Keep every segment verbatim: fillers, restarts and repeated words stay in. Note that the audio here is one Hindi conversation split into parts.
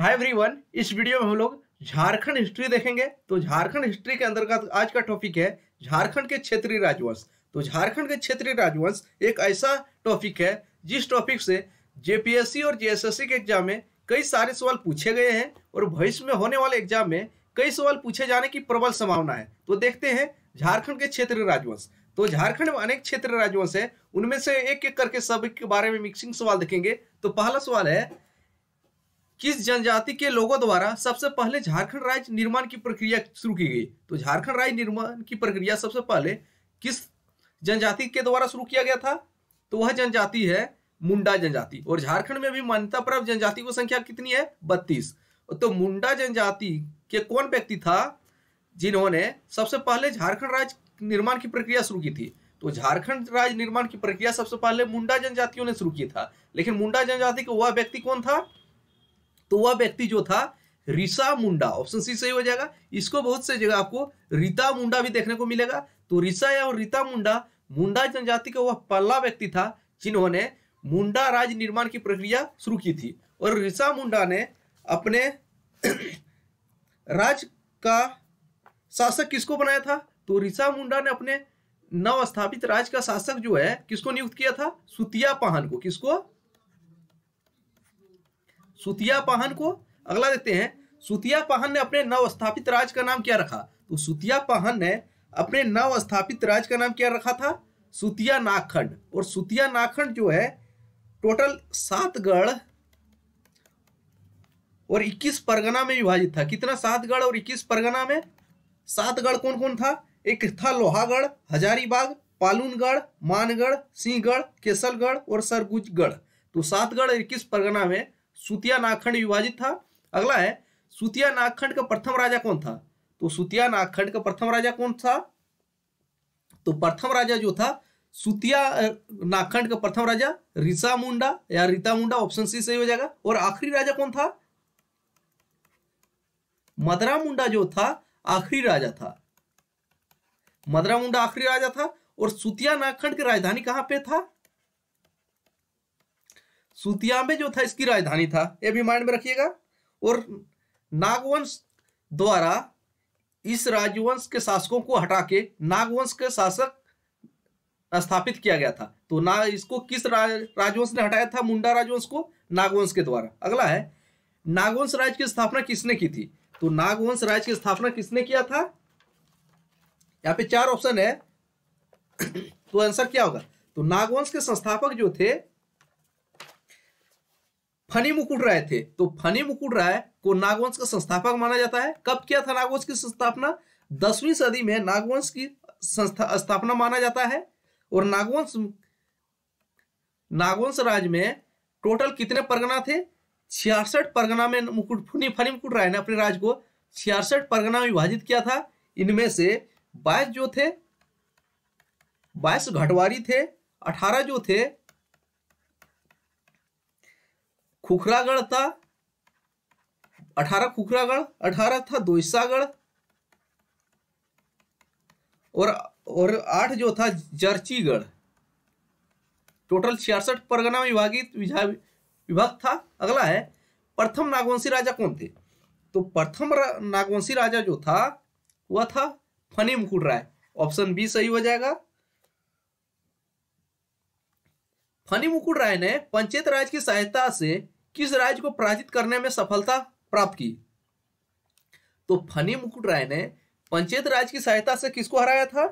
हाय एवरीवन, इस वीडियो में हम लोग झारखंड हिस्ट्री देखेंगे। तो झारखंड हिस्ट्री के अंतर्गत आज का टॉपिक है झारखंड के क्षेत्रीय राजवंश। तो झारखंड के क्षेत्रीय राजवंश एक ऐसा टॉपिक है जिस टॉपिक से जेपीएससी और जेएसएससी के एग्जाम में कई सारे सवाल पूछे गए हैं और भविष्य में होने वाले एग्जाम में कई सवाल पूछे जाने की प्रबल संभावना है। तो देखते हैं झारखंड के क्षेत्रीय राजवंश। तो झारखंड में अनेक क्षेत्रीय राजवंश है, उनमें से एक एक करके सब के बारे में मिक्सिंग सवाल देखेंगे। तो पहला सवाल है, किस जनजाति के लोगों द्वारा सबसे पहले झारखंड राज्य निर्माण की प्रक्रिया शुरू की गई? तो झारखंड राज्य निर्माण की प्रक्रिया सबसे पहले किस जनजाति के द्वारा शुरू किया गया था? तो वह जनजाति है मुंडा जनजाति। और झारखंड में भी मान्यता प्राप्त जनजाति की संख्या कितनी है? बत्तीस। तो मुंडा जनजाति के कौन व्यक्ति था जिन्होंने सबसे पहले झारखंड राज्य निर्माण की प्रक्रिया शुरू की थी? तो झारखंड राज्य निर्माण की प्रक्रिया सबसे पहले मुंडा जनजातियों ने शुरू किया था। लेकिन मुंडा जनजाति का वह व्यक्ति कौन था? तो वह व्यक्ति जो था रिसा मुंडा। ऑप्शन सी सही हो जाएगा। इसको बहुत से जगह आपको रीता मुंडा भी देखने को मिलेगा। तो रिसा या रीता मुंडा मुंडा जनजाति का वह पहला व्यक्ति था जिन्होंने मुंडा राज्य निर्माण की प्रक्रिया शुरू की थी। और रिसा मुंडा ने अपने राज्य का शासक किसको बनाया था? तो रिसा मुंडा ने अपने नवस्थापित राज्य का शासक जो है किसको नियुक्त किया था? सुतिया पाहन को। किसको? सुतिया पाहन को। अगला देखते हैं, सुतिया पाहन ने अपने नवस्थापित राज्य का नाम क्या रखा? तो सुतिया पाहन ने अपने नवस्थापित राज्य का नाम क्या रखा था? सुतिया नागखंड। और सुतिया नागखंड जो है टोटल सात गढ़ और इक्कीस परगना में विभाजित था। कितना? सात गढ़ और इक्कीस परगना में। सात गढ़ कौन कौन था? एक था लोहागढ़, हजारीबाग, पालूनगढ़, मानगढ़, सिंहगढ़, केसलगढ़ और सरगुजगढ़। तो सात गढ़ और इक्कीस परगना में सुतिया नागखंड विभाजित था। अगला है, सुतिया नागखंड का प्रथम राजा कौन था? तो सुतिया नागखंड का प्रथम राजा कौन था? तो प्रथम राजा जो था सुतिया नागखंड का प्रथम राजा रिसा मुंडा या रीता मुंडा। ऑप्शन सी सही हो जाएगा। और आखिरी राजा कौन था? मदरा मुंडा जो था आखिरी राजा था। मदरा मुंडा आखिरी राजा था। और सुतिया नागखंड की राजधानी कहाँ पे था? सुतिया में जो था इसकी राजधानी था। यह भी माइंड में रखिएगा। और नागवंश द्वारा इस राजवंश के शासकों को हटा के नागवंश के शासक स्थापित किया गया था। तो ना इसको किस राजवंश ने हटाया था? मुंडा राजवंश को नागवंश के द्वारा। अगला है, नागवंश राज्य की स्थापना किसने की थी? तो नागवंश राज्य की स्थापना किसने किया था? यहाँ पे चार ऑप्शन है तो आंसर क्या होगा? तो नागवंश के संस्थापक जो थे फणी मुकुट राय थे। तो फणी मुकुट राय को नागवंश का संस्थापक माना जाता है। कब किया था नागवंश की स्थापना? दसवीं सदी में नागवंश की स्थापना माना जाता है। और नागवंश नागवंश राज्य में टोटल कितने परगना थे? छियासठ परगना में मुकुट फणी मुकुट राय ने अपने राज्य को छियासठ परगना में विभाजित किया था। इनमें से बाईस जो थे बाईस घटवारी थे, अठारह जो थे खुखरागढ़ था, अठारह खुखरागढ़, अठारह था दोईसागढ़ और और आठ जो था जर्चीगढ़। टोटल छियासठ परगना में विभाजित विभाग था। अगला है, प्रथम नागवंशी राजा कौन थे? तो प्रथम नागवंशी राजा जो था वह था फणी मुकुट राय। ऑप्शन बी सही हो जाएगा। फणी मुकुट राय ने पंचेत राज्य की सहायता से किस राज्य को पराजित करने में सफलता प्राप्त की? तो फणी मुकुट राय ने पंचेत राज्य की सहायता से किसको हराया था?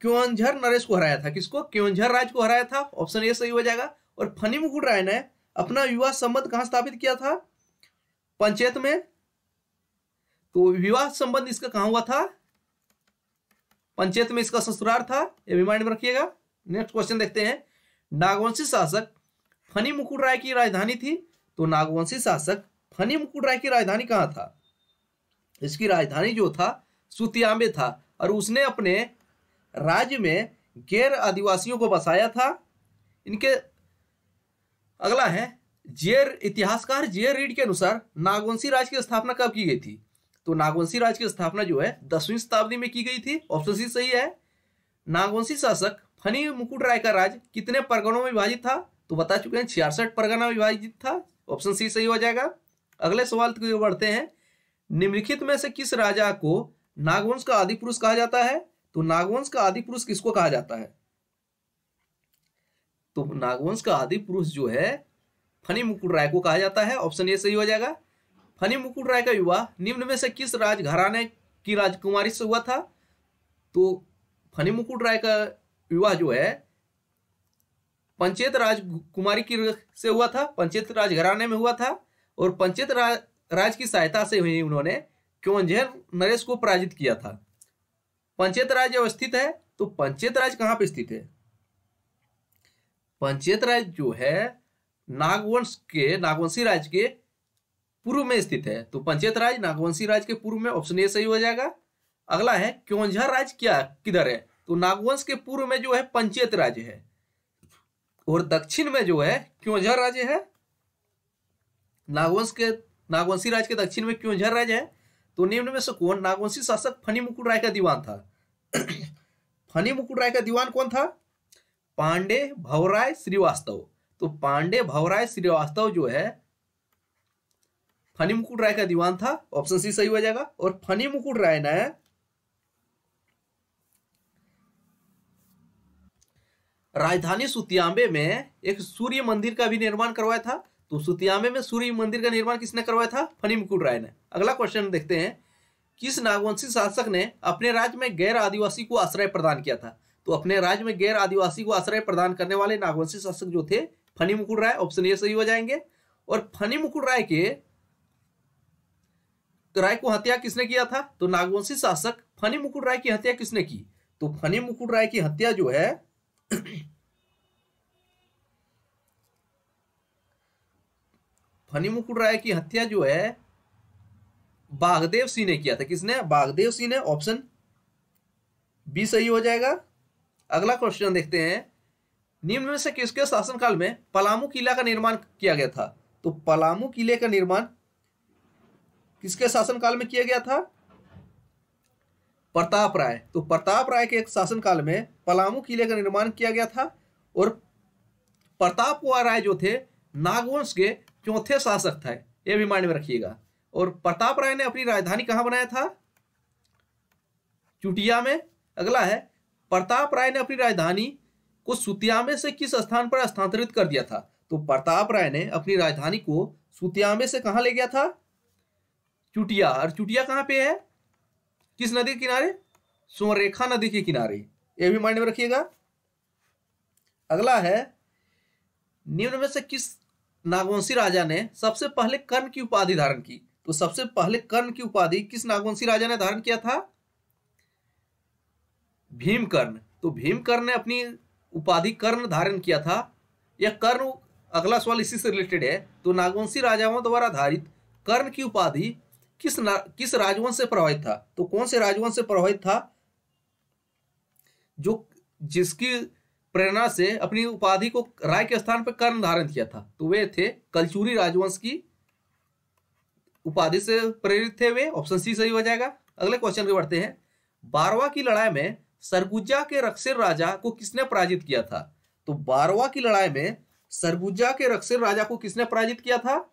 क्योंझर नरेश को हराया था। किसको? क्योंझर राज्य को हराया था। ऑप्शन ए सही हो जाएगा। और फणी मुकुट राय ने अपना विवाह संबंध कहां स्थापित किया था? पंचेत में। तो विवाह संबंध इसका कहां हुआ था? पंचेत में इसका ससुराल था। ये भी माइंड में रखिएगा। नेक्स्ट क्वेश्चन देखते हैं, नागवंशी शासक फणी मुकुट राय की राजधानी थी। तो नागवंशी शासक फणी मुकुट राय की राजधानी कहाँ था? इसकी राजधानी जो था सुतिया में था। और उसने अपने राज्य में गैर आदिवासियों को बसाया था। इनके अगला है, जेर इतिहासकार जेर रीड के अनुसार नागवंशी राज्य की स्थापना कब की गई थी? तो नागवंशी राज्य की स्थापना जो है दसवीं शताब्दी में की गई थी। ऑप्शन सी सही है। नागवंशी शासक फणी मुकुट राय का राज्य कितने परगणों में विभाजित था? तो बता चुके हैं छियासठ परगना विभाजित था, ऑप्शन सी सही हो जाएगा। अगले सवाल की ओर बढ़ते हैं। निम्नलिखित में से किस राजा को नागवंश का आदि पुरुष कहा जाता है? तो नागवंश का आदि पुरुष किसको कहा जाता है? तो नागवंश का आदि पुरुष जो है फणी मुकुट राय को कहा जाता है, ऑप्शन ए सही हो जाएगा। फणी मुकुट राय का विवाह निम्न में से किस राजघराने की राजकुमारी से हुआ था? तो फणी मुकुट राय का विवाह जो है पंचेत राजकुमारी की से हुआ था, पंचेत राजघराने में हुआ था और पंचेत राज, राज की सहायता से ही उन्होंने क्योंझर नरेश को पराजित किया था। पंचेत राज अवस्थित है, तो पंचेत राज कहाँ पे स्थित है? पंचेत राज जो है नागवंश के नागवंशी राज के पूर्व में स्थित है, तो पंचेत राज नागवंशी राज के पूर्व में, ऑप्शन ए सही हो जाएगा। अगला है क्योंझर राज क्या किधर है? तो नागवंश के पूर्व में जो है पंचेत राज्य है और दक्षिण में जो है क्योंझर राज्य है। नागवंश के नागवंशी राज के दक्षिण में क्योंझर राज्य है। तो निम्न में से कौन नागवंशी शासक फणी मुकुट राय का दीवान था? फणी मुकुट राय का दीवान कौन था? पांडे भवराय श्रीवास्तव। तो पांडे भवराय श्रीवास्तव जो है फणी मुकुट राय का दीवान था, ऑप्शन सी सही हो जाएगा। और फणी मुकुट राय ने राजधानी सुतियांबे में एक सूर्य मंदिर का भी निर्माण करवाया था। तो सुतियांबे में सूर्य मंदिर का निर्माण किसने करवाया था? फणी मुकुट राय ने। अगला क्वेश्चन देखते हैं। किस नागवंशी शासक ने अपने राज्य में गैर आदिवासी को आश्रय प्रदान किया था? तो अपने राज्य में गैर आदिवासी को आश्रय प्रदान करने वाले नागवंशी शासक जो थे फणी मुकुट राय, ऑप्शन ए सही हो जाएंगे। और फणी मुकुट राय के राय को हत्या किसने किया था? तो नागवंशी शासक फणी मुकुट राय की हत्या किसने की? तो फणी मुकुट राय की हत्या जो है फणी मुकुट राय की हत्या जो है बागदेव सिंह ने किया था। किसने? बागदेव सिंह ने, ऑप्शन बी सही हो जाएगा। अगला क्वेश्चन देखते हैं। निम्न में से किसके शासनकाल में पलामू किला का निर्माण किया गया था? तो पलामू किले का निर्माण किसके शासनकाल में किया गया था? प्रताप राय। तो प्रताप राय के एक शासनकाल में पलामू किले का निर्माण किया गया था। और प्रताप राय जो थे नागवंश के चौथे शासक थे, ये भी माइंड में रखिएगा। और प्रताप राय ने अपनी राजधानी कहाँ बनाया था? चुटिया में। अगला है प्रताप राय ने अपनी राजधानी को सुतियांबे से किस स्थान पर स्थानांतरित कर दिया था? तो प्रताप राय ने अपनी राजधानी को सुतियांबे से कहाँ ले गया था? चुटिया। और चुटिया कहाँ पे है? किस नदी के किनारे? सोरेखा नदी के किनारे, यह भी माइंड में रखिएगा। अगला है निम्न में से किस नागवंशी राजा ने सबसे पहले कर्ण की उपाधि धारण की? तो सबसे पहले कर्ण की उपाधि किस नागवंशी राजा ने धारण किया था? भीम कर्ण। तो भीम कर्ण ने अपनी उपाधि कर्ण धारण किया था। यह कर्ण, अगला सवाल इसी से रिलेटेड है। तो नागवंशी राजाओं द्वारा धारित कर्ण की उपाधि किस ना, किस राजवंश से प्रभावित था? तो कौन से राजवंश से प्रभावित था जो जिसकी प्रेरणा से अपनी उपाधि को राय के स्थान पर कर्ण धारण किया था? तो वे थे कलचूरी राजवंश की उपाधि से प्रेरित थे वे, ऑप्शन सी सही हो जाएगा। अगले क्वेश्चन के बढ़ते हैं। बारवा की लड़ाई में सरगुजा के रक्सेर राजा को किसने पराजित किया था? तो बारवा की लड़ाई में सरगुजा के रक्सेर राजा को किसने पराजित किया था?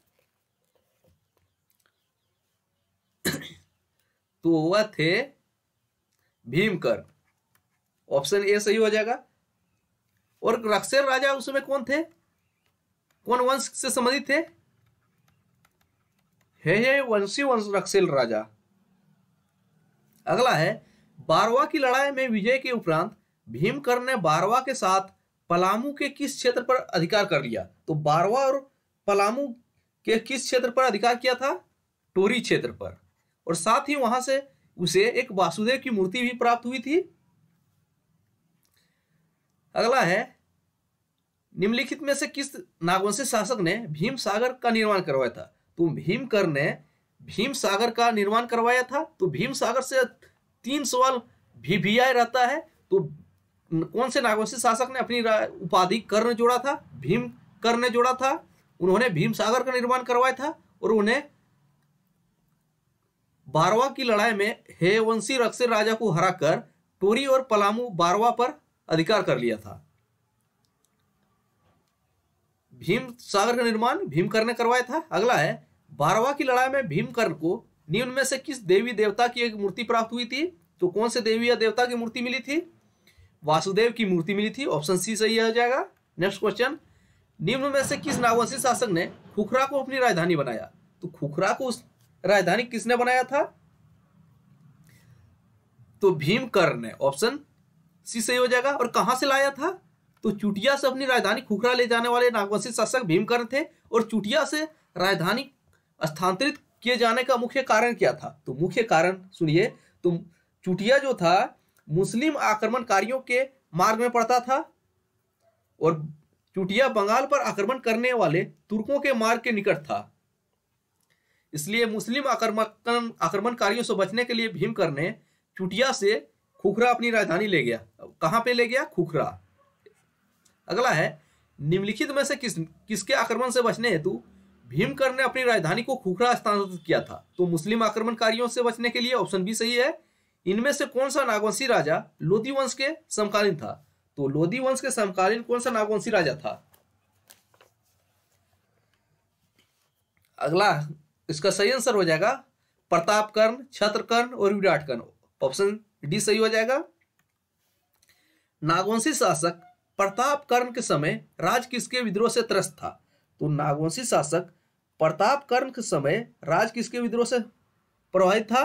तो वह थे भीम कर्ण, ऑप्शन ए सही हो जाएगा। और रक्सेर राजा उसमें कौन थे? कौन वंश से संबंधित थे? हे हे वंशी वंश रक्सेल राजा। अगला है बारवा की लड़ाई में विजय के उपरांत भीम कर्ण ने बारवा के साथ पलामू के किस क्षेत्र पर अधिकार कर लिया? तो बारवा और पलामू के किस क्षेत्र पर अधिकार किया था? टोरी क्षेत्र पर। और साथ ही वहां से उसे एक वासुदेव की मूर्ति भी प्राप्त हुई थी। अगला है निम्नलिखित में से किस नागवंशी शासक ने भीम सागर का निर्माण करवाया था? तो भीम कर्ण ने भीम सागर का निर्माण करवाया था। तो भीम सागर से तीन सवाल भी भी आए रहता है। तो कौन से नागवंशी शासक ने अपनी उपाधि कर्ण जोड़ा था? भीम कर्ण ने जोड़ा था। उन्होंने भीम सागर का निर्माण करवाया था और उन्हें बारवा की लड़ाई में हेवंशी रक्सेर राजा को हराकर टोरी और पलामू बारवा पर अधिकार कर लिया था। भीम सागर का निर्माण भीम कर्ण ने करवाया था। अगला है बारवा की लड़ाई में भीम कर्ण को निम्न में से किस देवी देवता की एक मूर्ति प्राप्त हुई थी? तो कौन से देवी या देवता की मूर्ति मिली थी? वासुदेव की मूर्ति मिली थी। ऑप्शन सी सही हो जाएगा। नेक्स्ट क्वेश्चन, निम्न में से किस नागवंशी शासक ने खुखरा को अपनी राजधानी बनाया? तो खुखरा को उस राजधानी किसने बनाया था? तो भीम कर्ण ने। ऑप्शन सी सही हो जाएगा। और कहां से लाया था? तो चुटिया से अपनी राजधानी खुखरा ले जाने वाले नागवंशी शासक भीम कर्ण थे, और चुटिया से राजधानी स्थानांतरित किए जाने का मुख्य कारण क्या था? तो मुख्य कारण सुनिए, तो चुटिया जो था मुस्लिम आक्रमणकारियों के मार्ग में पड़ता था, और चुटिया बंगाल पर आक्रमण करने वाले तुर्कों के मार्ग के निकट था, इसलिए मुस्लिम आक्रमण आक्रमणकारियों से बचने के लिए भीम कर्ण ने चुटिया से खुखरा अपनी राजधानी ले गया। कहाँ पे ले गया? खुखरा। अगला है, निम्नलिखित में से किस किसके आक्रमण से बचने हेतु भीम कर्ण ने अपनी राजधानी को खुखरा स्थानांतरित किया था? तो मुस्लिम आक्रमणकारियों से बचने के लिए। ऑप्शन बी सही है। इनमें से कौन सा नागवंशी राजा लोधी वंश के समकालीन था? तो लोधी वंश के समकालीन कौन सा नागवंशी राजा था? अगला इसका सही आंसर हो जाएगा प्रताप कर्ण, छत्र कर्ण और विराट कर्ण। ऑप्शन डी सही हो जाएगा। नागवंशी शासक प्रताप कर्ण के समय राज किसके विद्रोह से त्रस्त था? तो नागवंशी शासक प्रताप कर्ण के समय राज किसके विद्रोह से प्रभावित था?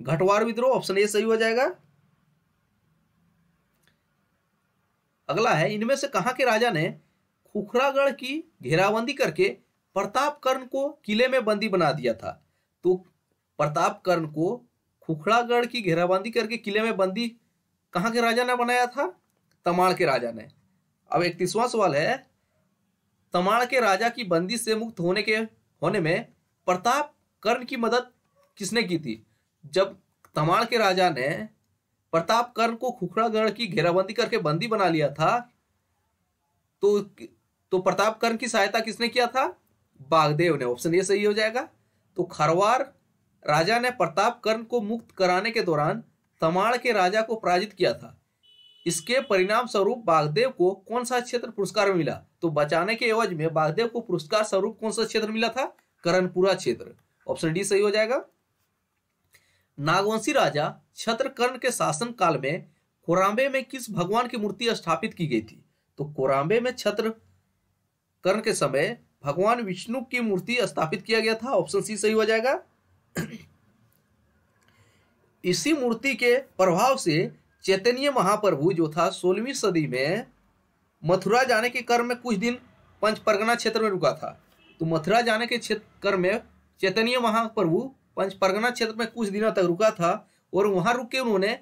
घटवार विद्रोह। ऑप्शन ए सही हो जाएगा। अगला है, इनमें से कहाँ के राजा ने खुखरागढ़ की घेराबंदी करके प्रताप कर्ण को किले में बंदी बना दिया था? तो प्रताप कर्ण को खुखरागढ़ की घेराबंदी करके किले में बंदी कहाँ के राजा ने बनाया था? तमाल के राजा ने। अब इकतीसवां सवाल है, तमाल के राजा की बंदी से मुक्त होने के होने में प्रताप कर्ण की मदद किसने की थी? जब तमाल के राजा ने प्रताप कर्ण को खुखरागढ़ की घेराबंदी करके बंदी बना लिया था, तो तो प्रताप कर्ण की सहायता किसने किया था? बागदेव ने। ऑप्शन ये सही हो जाएगा। तो खरवार राजा ने प्रताप कर्ण को मुक्त कराने के दौरान तमाड़ के राजा को पराजित किया था। इसके परिणाम स्वरूप बागदेव को कौन सा क्षेत्र पुरस्कार मिला? तो बचाने के एवज में बागदेव को पुरस्कार स्वरूप कौन सा क्षेत्र मिला था? करणपुरा क्षेत्र। ऑप्शन डी सही हो जाएगा। नागवंशी राजा छत्र कर्ण के शासन काल में कोरांबे में किस भगवान की मूर्ति स्थापित की गई थी? तो कोरांबे में छत्र कर्ण के समय भगवान विष्णु की मूर्ति स्थापित किया गया था। ऑप्शन सी सही हो जाएगा। इसी मूर्ति के प्रभाव से चैतन्य महाप्रभु जो था सोलहवीं सदी में मथुरा जाने के क्रम में कुछ दिन पंच परगना क्षेत्र में रुका था। तो मथुरा जाने के क्रम में चैतन्य महाप्रभु पंच परगना क्षेत्र में कुछ दिनों तक रुका था, और वहां रुक के उन्होंने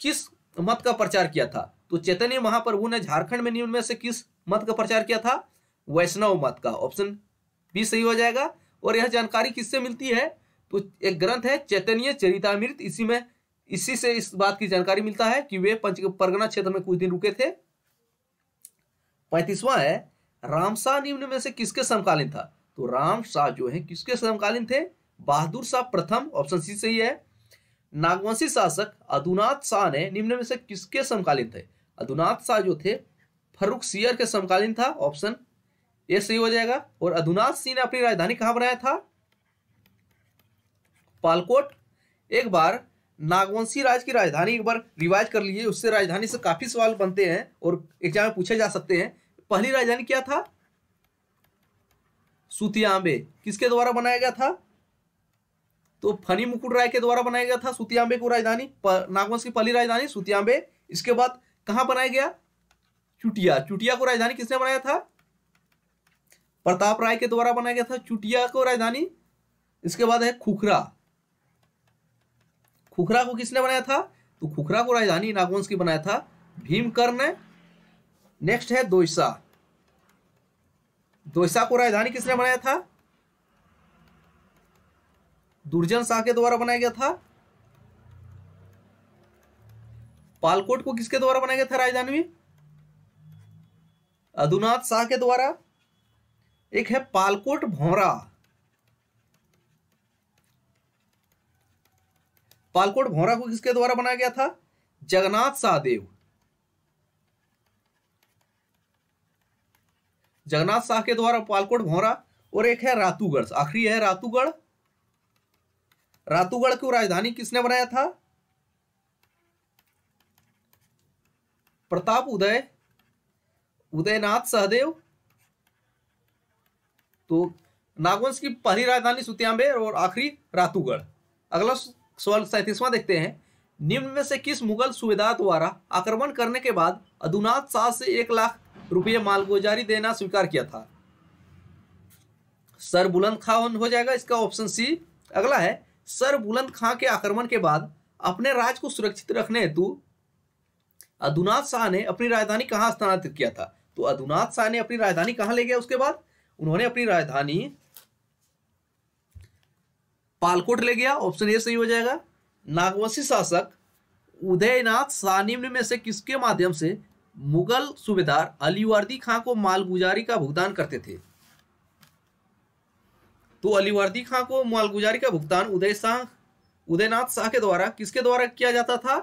किस मत का प्रचार किया था? तो चैतन्य महाप्रभु ने झारखंड में निम्न में से किस मत का प्रचार किया था? वैष्णव मत का। ऑप्शन बी सही हो जाएगा। और यह जानकारी किससे मिलती है? तो एक ग्रंथ है चैतन्य चरितामृत, इसी में इसी से इस बात की जानकारी मिलता है कि वे पंच परगना क्षेत्र में कुछ दिन रुके थे। पैंतीसवां है, रामशाह निम्न में से किसके समकालीन था? तो रामशाह जो है किसके समकालीन थे? बहादुर शाह प्रथम। ऑप्शन सी सही है। नागवंशी शासक अदुनाथ शाह ने निम्न में से किसके समकालीन थे? अदुनाथ शाह जो थे फर्रुख सियर के समकालीन था। ऑप्शन ए सही हो जाएगा। और अदुनाथ सिंह ने अपनी राजधानी कहाँ बनाया था? पालकोट। एक बार नागवंशी राज की राजधानी एक बार रिवाइज कर लीजिए, उससे राजधानी से काफी सवाल बनते हैं और एग्जाम में पूछे जा सकते हैं। पहली राजधानी क्या था? सुतियांबे। किसके द्वारा बनाया गया था? तो फणी मुकुट राय के द्वारा बनाया गया था सुतियांबे को राजधानी। नागवंश की पहली राजधानी सुतियांबे। इसके बाद कहाँ बनाया गया? चुटिया। चुटिया को राजधानी किसने बनाया था? प्रताप राय के द्वारा बनाया गया था चुटिया को राजधानी। इसके बाद है खुखरा। खुखरा को किसने बनाया था? तो खुखरा को राजधानी नागवंश की बनाया था भीम कर्ण ने। नेक्स्ट है दोईसा। दोईसा को राजधानी किसने बनाया था? दुर्जन शाह के द्वारा बनाया गया था। पालकोट को किसके द्वारा बनाया गया था राजधानी? अदुनाथ शाह के द्वारा। एक है पालकोट भौरा। पालकोट भौरा को किसके द्वारा बनाया गया था? जगन्नाथ शाहदेव। जगन्नाथ शाह के द्वारा पालकोट भौरा, और एक है रातूगढ़। आखिरी है रातूगढ़। रातूगढ़ को राजधानी किसने बनाया था? प्रताप उदय उदयनाथ सहदेव। तो नागवंश की पहली राजधानी सुतियांबे और आखिरी रातूगढ़। अगला सवाल सैंतीसवां देखते हैं। निम्न में से किस मुगल सूबेदार द्वारा आक्रमण करने के बाद अदुनाथ शाह से एक लाख रुपये मालगुजारी देना स्वीकार किया था? सर बुलंद खान हो जाएगा इसका ऑप्शन सी। अगला है सर बुलंद खां के आक्रमण के बाद अपने राज्य को सुरक्षित रखने हेतु अदुनाथ शाह ने अपनी राजधानी कहाँ स्थानांतरित किया था? तो अदुनाथ शाह ने अपनी राजधानी कहाँ ले गया? उसके बाद उन्होंने अपनी राजधानी पालकोट ले गया। ऑप्शन ए सही हो जाएगा। नागवंशी शासक उदयनाथ शाह निम्न में से किसके माध्यम से मुगल सूबेदार अलीवर्दी खां को मालगुजारी का भुगतान करते थे? तो अलीवर्दी खां को मालगुजारी का भुगतान उदय शाह उदयनाथ शाह के द्वारा किसके द्वारा किया जाता था?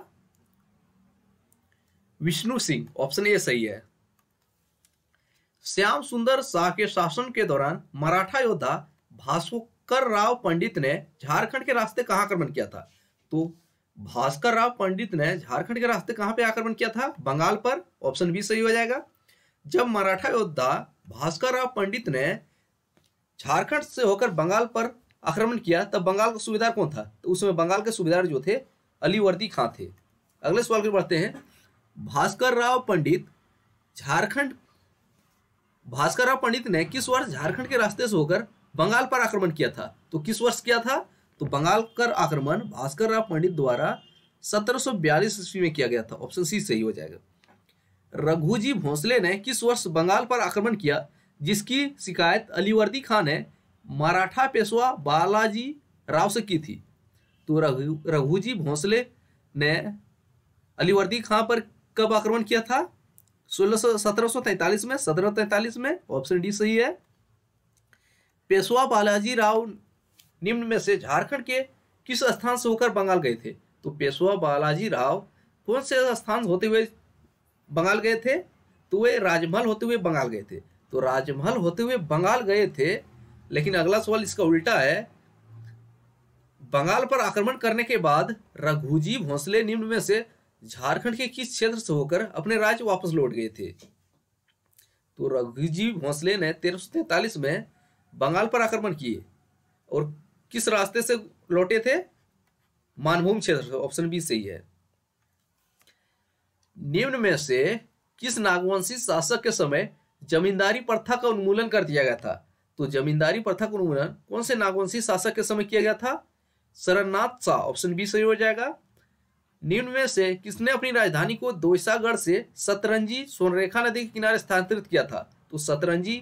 विष्णु सिंह। ऑप्शन ए सही है। श्याम सुंदर शाह के शासन के दौरान मराठा योद्धा भास्कर राव पंडित ने झारखंड के रास्ते कहाँ आक्रमण किया था? तो भास्कर राव पंडित ने झारखंड के रास्ते कहाँ पे आक्रमण किया था? बंगाल पर। ऑप्शन बी सही हो जाएगा। जब मराठा योद्धा भास्कर राव पंडित ने झारखंड से होकर बंगाल पर आक्रमण किया तब बंगाल का सूबेदार कौन था? तो उसमें बंगाल के सूबेदार जो थे अलीवर्दी खां थे। अगले सवाल की बढ़ते हैं। भास्कर राव पंडित झारखंड भास्कर राव पंडित ने किस वर्ष झारखंड के रास्ते से होकर बंगाल पर आक्रमण किया था? तो किस वर्ष किया था? तो बंगाल का आक्रमण भास्कर राव पंडित द्वारा सत्रह सौ बयालीस ईस्वी में किया गया था। ऑप्शन सी सही हो जाएगा। रघुजी भोसले ने किस वर्ष बंगाल पर आक्रमण किया जिसकी शिकायत अलीवर्दी खान ने मराठा पेशवा बालाजी राव से की थी? तो रघु रघुजी भोसले ने अलीवर्दी खां पर कब आक्रमण किया था? सोलह सौ सत्रह सौ तैंतालीस में सत्रह सौ तैंतालीस में। ऑप्शन डी सही है। पेशवा बालाजी राव निम्न में से झारखंड के किस स्थान से होकर बंगाल गए थे? तो पेशवा बालाजी राव कौन से स्थान होते हुए बंगाल गए थे? तो वे राजमहल होते हुए बंगाल गए थे। तो राजमहल होते हुए बंगाल गए थे। लेकिन अगला सवाल इसका उल्टा है। बंगाल पर आक्रमण करने के बाद रघुजी भोसले निम्न में से झारखंड के किस क्षेत्र से होकर अपने राज्य वापस लौट गए थे? तो रघुजी भोसले ने तेरह सौ तैंतालीस में बंगाल पर आक्रमण किए और किस रास्ते से लौटे थे? मानभूम क्षेत्र से। ऑप्शन बी सही है। निम्न में से किस नागवंशी शासक के समय जमींदारी प्रथा का उन्मूलन कर दिया गया था? तो जमींदारी प्रथा का उन्मूलन कौन से नागवंशी शासक के समय किया गया था? शरणनाथ शाह। ऑप्शन बी सही हो जाएगा। निम्न में से किसने अपनी राजधानी को दोईसागढ़ से सतरंजी स्वर्णरेखा नदी के किनारे स्थानांतरित किया था? तो सतरंजी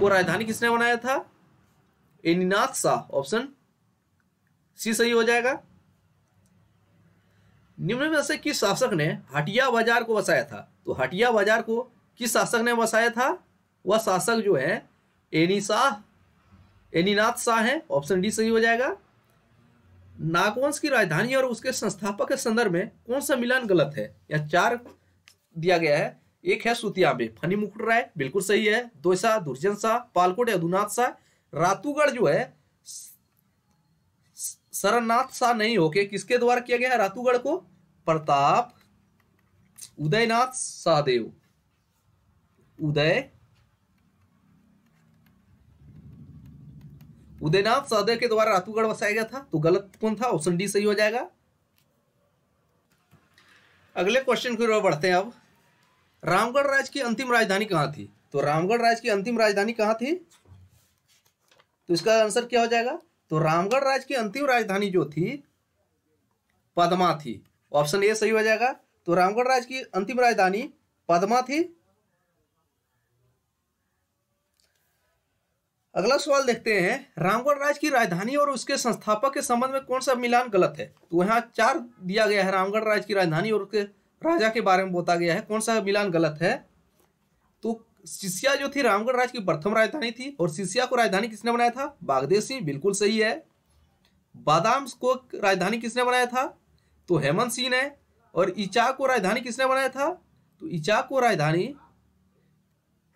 को राजधानी किसने बनाया था? एनीनाथ शाह। ऑप्शन सी सही हो जाएगा। निम्न में से किस शासक ने हटिया बाजार को बसाया था? तो हटिया बाजार को किस शासक ने बसाया था? वह शासक जो है एनी शाह एनीनाथ शाह है। ऑप्शन डी सही हो जाएगा। नागवंश की राजधानी और उसके संस्थापक के संदर्भ में कौन सा मिलान गलत है? यह चार दिया गया है। एक है सुतियांबे फणी मुकुट राय बिल्कुल सही है। दोईसा दुर्जन शाह, पालकोट अदुनाथ शाह। रातूगढ़ जो है शरणनाथ शाह नहीं होके किसके द्वारा किया गया है? रातूगढ़ को प्रताप उदयनाथ शाहदेव उदय उदयनाथ शाहदेव के द्वारा रातूगढ़ बसाया गया था। तो गलत कौन था? ऑप्शन डी सही हो जाएगा। अगले क्वेश्चन की ओर बढ़ते हैं। अब रामगढ़ राज्य की अंतिम राजधानी कहाँ थी? तो रामगढ़ राज्य की अंतिम राजधानी कहाँ थी? तो इसका आंसर क्या हो जाएगा? तो रामगढ़ राज्य की अंतिम राजधानी जो थी पद्मा थी। ऑप्शन ए सही हो जाएगा। तो रामगढ़ राज्य की अंतिम राजधानी पद्मा थी। अगला सवाल देखते हैं। रामगढ़ राज्य की राजधानी और उसके संस्थापक के संबंध में कौन सा मिलान गलत है? तो यहाँ चार दिया गया है। रामगढ़ राज्य की राजधानी और उसके राजा के बारे में बताया गया है। कौन सा मिलान गलत है? तो सिसिया जो थी रामगढ़ राज्य की प्रथम राजधानी थी और सिसिया को राजधानी किसने बनाया था? बागदेव सिंह बिल्कुल सही है। बादाम को राजधानी किसने बनाया था? तो हेमंत सिंह ने। और इचाक को राजधानी किसने बनाया था? तो इचाक को राजधानी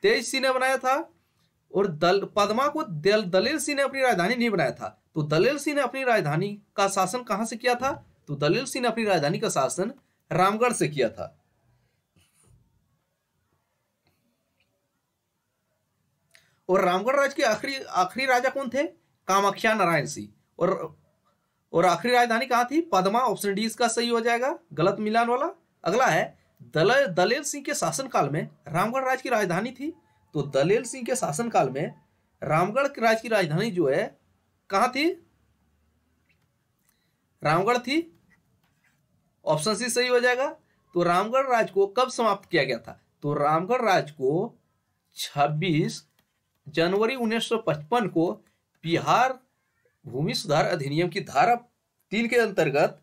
तेज सिंह ने बनाया था और दल पदमा को दल, दलेल सिंह ने अपनी राजधानी नहीं बनाया था। तो दलेल सिंह ने अपनी राजधानी का शासन कहाँ से किया था? तो दलेल सिंह ने अपनी राजधानी का शासन रामगढ़ से किया था। और रामगढ़ राज्य के आखिरी आखिरी राजा कौन थे? कामाख्या नारायण सिंह। और और आखिरी राजधानी कहाँ थी? पदमा। ऑप्शन डी इसका सही हो जाएगा, गलत मिलान वाला। अगला है दल, दलेल सिंह के शासनकाल में रामगढ़ राज्य की राजधानी थी। तो दलेल सिंह के शासनकाल में रामगढ़ राज्य की राजधानी जो है कहाँ थी? रामगढ़ थी। ऑप्शन सी सही हो जाएगा। तो रामगढ़ राज्य को कब समाप्त किया गया था? तो रामगढ़ राज्य को छब्बीस जनवरी उन्नीस सौ पचपन को बिहार भूमि सुधार अधिनियम की धारा तीन के अंतर्गत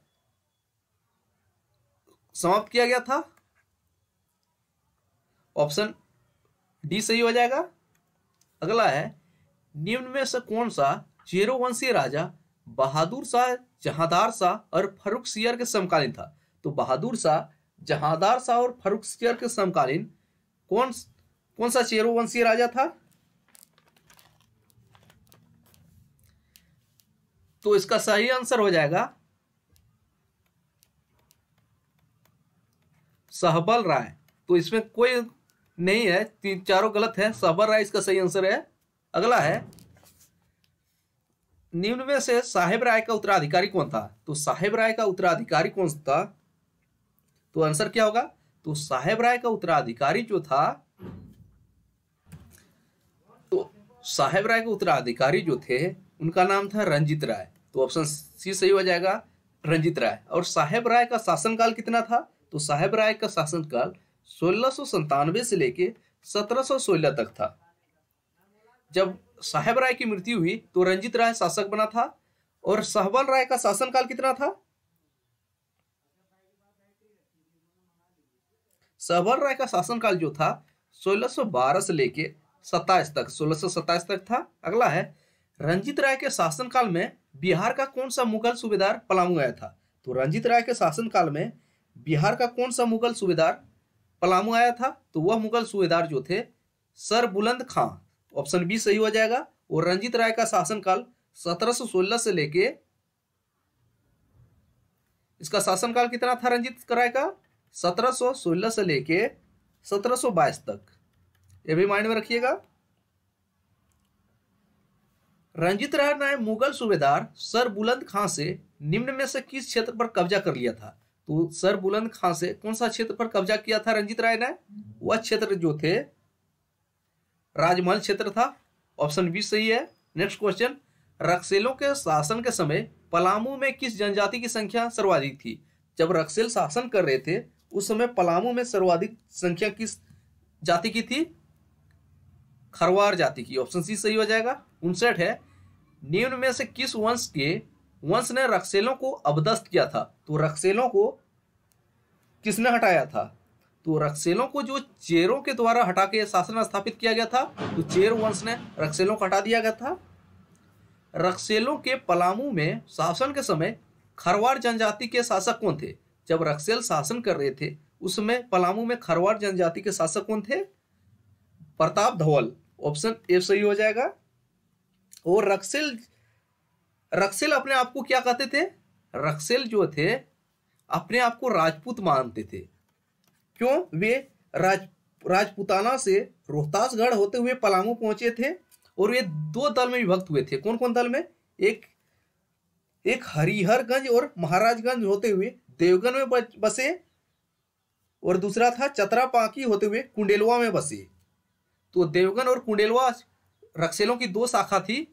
समाप्त किया गया था। ऑप्शन डी सही हो जाएगा। अगला है निम्न में से कौन सा चेरो वंशीय राजा बहादुर शाह, जहांदार शाह और फर्रुख सियर के समकालीन था? तो बहादुर शाह, जहांदार शाह और फर्रुख सियर के समकालीन कौन कौन सा चेरो वंशीय राजा था? तो इसका सही आंसर हो जाएगा सहबल राय। तो इसमें कोई नहीं है, तीन चारों गलत है, सहबल राय इसका सही आंसर है। अगला है निम्न में से साहेब राय का उत्तराधिकारी कौन था? तो साहेब राय का उत्तराधिकारी कौन था? तो आंसर क्या होगा? तो साहेब राय का उत्तराधिकारी जो था, तो साहेब राय के उत्तराधिकारी जो थे उनका नाम था रंजीत राय। तो ऑप्शन सी सही हो जाएगा, रंजीत राय। और साहेब राय का शासनकाल कितना था? तो साहेब राय का शासनकाल सोलह सौ संतानवे से लेके सत्रह सौ सोलह तक था। जब साहेब राय की मृत्यु हुई तो रंजीत राय शासक बना था। और सहबल राय का शासनकाल कितना था? सहबल राय का शासनकाल जो था सोलह सौ बारह से लेके सत्ताईस तक, सोलह सौ सत्ताईस तक था। अगला है रंजीत राय के शासनकाल में बिहार का कौन सा मुगल सूबेदार पलामू आया था? तो रंजीत राय के शासनकाल में बिहार का कौन सा मुगल सूबेदार पलामू आया था? तो वह मुगल सूबेदार जो थे सर बुलंद खां। ऑप्शन बी सही हो जाएगा। और रंजीत राय का शासनकाल सत्रह सौ सोलह से लेके, इसका शासनकाल कितना था रंजीत राय का? सत्रह सौ सोलह से लेके सत्रह सौ बाईस तक, ये भी माइंड में रखिएगा। रंजीत राय ने मुगल सूबेदार सर बुलंद खां से निम्न में से किस क्षेत्र पर कब्जा कर लिया था? तो सर बुलंद खां से कौन सा क्षेत्र पर कब्जा किया था रंजीत राय ने? वह क्षेत्र जो थे राजमहल क्षेत्र था। ऑप्शन बी सही है। नेक्स्ट क्वेश्चन, रक्सेलों के शासन के समय पलामू में किस जनजाति की संख्या सर्वाधिक थी? जब रक्सेल शासन कर रहे थे उस समय पलामू में सर्वाधिक संख्या किस जाति की थी? खरवार जाति की। ऑप्शन सी सही हो जाएगा। उनसठ है, निम्न में से किस वंश के वंश ने रक्सेलों को अबदस्त किया था? तो रक्सेलों को किसने हटाया था? तो रक्सेलों को जो चेरों के द्वारा हटा के शासन स्थापित किया गया था, तो चेर वंश ने रक्सेलों को हटा दिया गया था। रक्सेलों के पलामू में शासन के समय खरवार जनजाति के शासक कौन थे? जब रक्सेल शासन कर रहे थे उसमें पलामू में खरवार जनजाति के शासक कौन थे? प्रताप धवल। ऑप्शन ए सही हो जाएगा। और रक्सेल रक्सेल अपने आप को क्या कहते थे? रक्सेल जो थे अपने आप को राजपूत मानते थे। क्यों? वे राज राजपूताना से रोहतासगढ़ होते हुए पलामू पहुंचे थे और वे दो दल में विभक्त हुए थे। कौन कौन दल में? एक एक हरिहरगंज और महाराजगंज होते हुए देवगन में बसे और दूसरा था चतरापाकी होते हुए कुंडेलवा में बसे। तो देवगन और कुंडेलवा रक्सेलों की दो शाखा थी,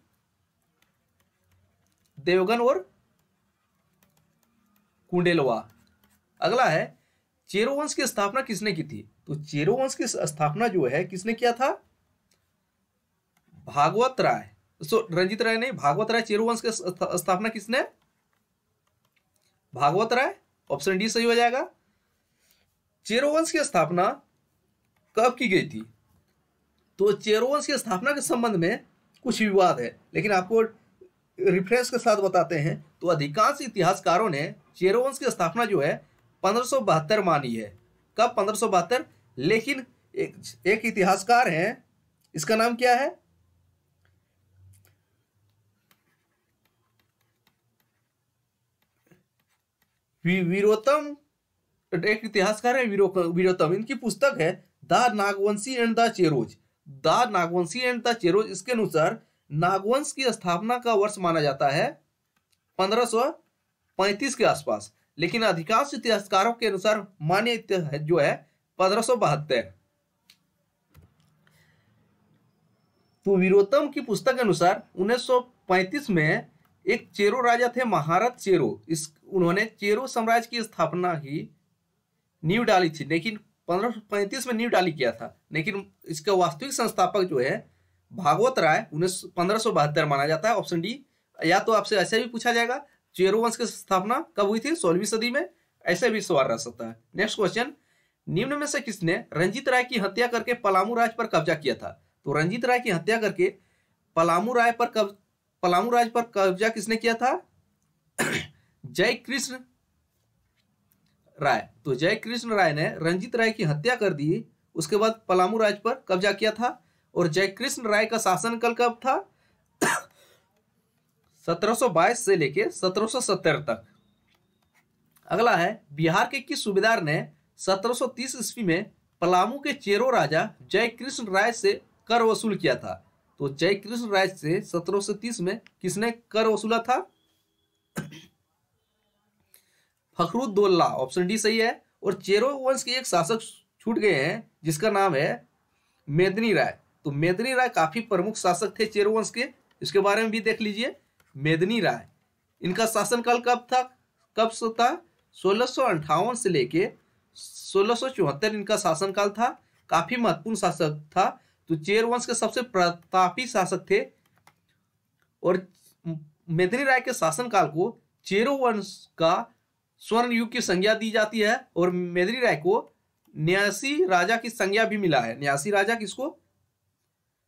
देवगन और कुंडेलवा। अगला है चेरो वंश की स्थापना किसने की थी? तो चेरो वंश की स्थापना जो है किसने किया था? भागवत राय, सो रंजीत राय नहीं, भागवत राय। चेरो वंश की स्थापना किसने? भागवत राय। ऑप्शन डी सही हो जाएगा। चेरो वंश की स्थापना कब की गई थी? तो चेरो वंश की स्थापना के संबंध में कुछ विवाद है, लेकिन आपको रिफ्रेंस के साथ बताते हैं। तो अधिकांश इतिहासकारों ने चेरो वंश की स्थापना जो है पंद्रह सौ बहत्तर मानी है। कब? पंद्रह सौ बहत्तर। लेकिन एक एक इतिहासकार हैं, इसका नाम क्या है, वीरोत्तम, एक इतिहासकार है वीरोत्तम, इनकी पुस्तक है the Nagvanshi and the Cheros, the Nagvanshi and the Cheros. इसके अनुसार नागवंश की स्थापना का वर्ष माना जाता है पंद्रह सौ पैंतीस के आसपास, लेकिन अधिकांश इतिहासकारों के अनुसार मान्य जो है पंद्रह सौ बहत्तर। तो वीरोत्तम की पुस्तक के अनुसार उन्नीस सौ पैंतीस में एक चेरो राजा थे महारत चेरो, इस उन्होंने चेरो साम्राज्य की स्थापना की नींव डाली थी, लेकिन पंद्रह सौ पैंतीस में नींव डाली किया था, लेकिन इसका वास्तविक संस्थापक जो है भागवत राय उन्नीस पंद्रह सौ बहत्तर माना जाता है, ऑप्शन डी। या तो आपसे ऐसे भी पूछा जाएगा चेरो वंश की स्थापना कब हुई थी, सोलहवीं सदी में, ऐसे भी सवाल रह सकता है। नेक्स्ट क्वेश्चन, निम्न में से किसने रंजीत राय की हत्या करके पलामू राज पर कब्जा किया था? तो रंजीत राय की हत्या करके पलामू राय पर कब पलामू राज पर कब्जा किसने किया था? जय कृष्ण राय। तो जय कृष्ण राय ने रंजीत राय की हत्या कर दी, उसके बाद पलामू राज पर कब्जा किया था। और जय कृष्ण राय का शासनकाल कब था? सत्रह सौ बाईस से लेके सत्रह सौ सत्तर तक। अगला है, बिहार के किस सूबेदार ने सत्रह सौ तीस ईस्वी में पलामू के चेरो राजा जय कृष्ण राय से कर वसूल किया था? तो जय कृष्ण राय से सत्रह सौ तीस में किसने कर वसूला था? फखरुद्दौला, ऑप्शन डी सही है। और चेरो वंश के एक शासक छूट गए हैं जिसका नाम है मेदनी राय। तो मेदनी राय काफी प्रमुख शासक थे चेरो वंश के, इसके बारे में भी देख लीजिए। मेदनी राय, इनका शासनकाल कब था कब से था? सोलह सौ अंठावन से लेके सोलह सौ चौहत्तर इनका शासनकाल था। काफी महत्वपूर्ण शासक था, तो चेर वंश के सबसे प्रतापी शासक थे। और मेदनी राय के शासनकाल को चेरो वंश का स्वर्ण युग की संज्ञा दी जाती है, और मेदनी राय को न्यासी राजा की संज्ञा भी मिला है। न्यासी राजा किसको?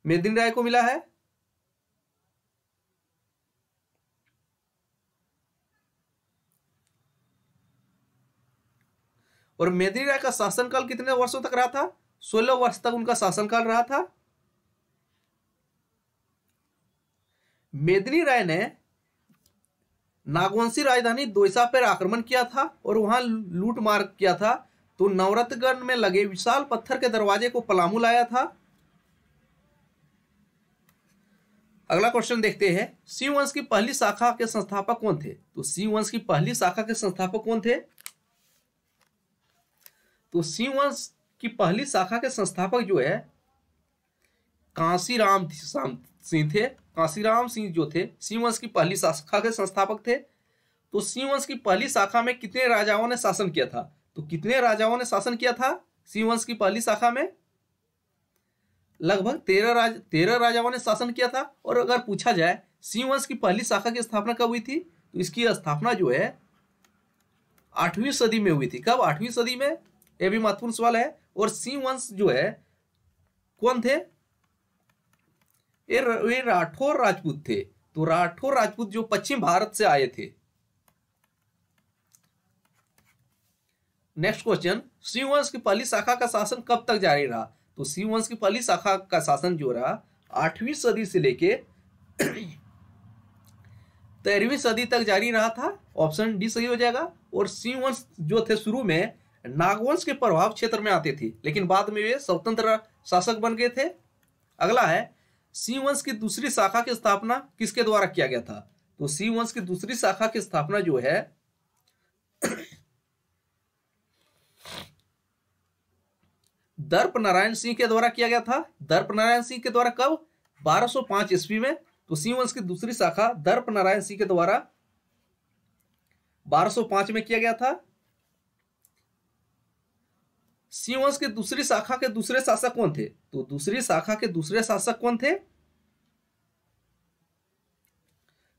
मेदनी राय को मिला है। और मेदनी राय का शासनकाल कितने वर्षों तक रहा था? सोलह वर्ष तक उनका शासनकाल रहा था। मेदनी राय ने नागवंशी राजधानी दोईसा पर आक्रमण किया था और वहां लूटमार किया था। तो नवरत्नगढ़ में लगे विशाल पत्थर के दरवाजे को पलामू लाया था। अगला क्वेश्चन देखते हैं, शिव वंश की पहली शाखा के संस्थापक कौन थे? तो शिव वंश की पहली शाखा के संस्थापक कौन थे? तो शिव वंश की पहली शाखा के संस्थापक जो है कांशीराम सिंह थे। कांशीराम सिंह जो थे शिव वंश की पहली शाखा के संस्थापक थे। तो शिव वंश की पहली शाखा में कितने राजाओं ने शासन किया था? तो कितने राजाओं ने शासन किया था शिव वंश की पहली शाखा में? लगभग तेरह राज तेरह राजाओं ने शासन किया था। और अगर पूछा जाए शिव वंश की पहली शाखा की स्थापना कब हुई थी, तो इसकी स्थापना जो है आठवीं सदी में हुई थी। कब? आठवीं सदी में। यह भी महत्वपूर्ण सवाल है। और शिव वंश जो है कौन थे? ये राठौर राजपूत थे। तो राठौर राजपूत जो पश्चिम भारत से आए थे। नेक्स्ट क्वेश्चन, शिव वंश की पहली शाखा का शासन कब तक जारी रहा? तो शिव वंश की पहली शाखा का शासन जो रहा आठवीं सदी से लेके तेरहवीं सदी तक जारी रहा था, ऑप्शन डी सही हो जाएगा। और शिव वंश जो थे शुरू में नागवंश के प्रभाव क्षेत्र में आते थे, लेकिन बाद में वे स्वतंत्र शासक बन गए थे। अगला है, शिव वंश की दूसरी शाखा की स्थापना किसके द्वारा किया गया था? तो शिव वंश की दूसरी शाखा की स्थापना जो है दर्प नारायण सिंह के द्वारा किया गया था। दर्प नारायण सिंह के द्वारा कब? बारह सौ पाँच ईस्वी में। तो शिव वंश की दूसरी शाखा दर्प नारायण सिंह के द्वारा बारह सौ पाँच में किया गया था। शिव वंश के दूसरी शाखा के दूसरे शासक कौन थे? तो दूसरी शाखा के दूसरे शासक कौन थे?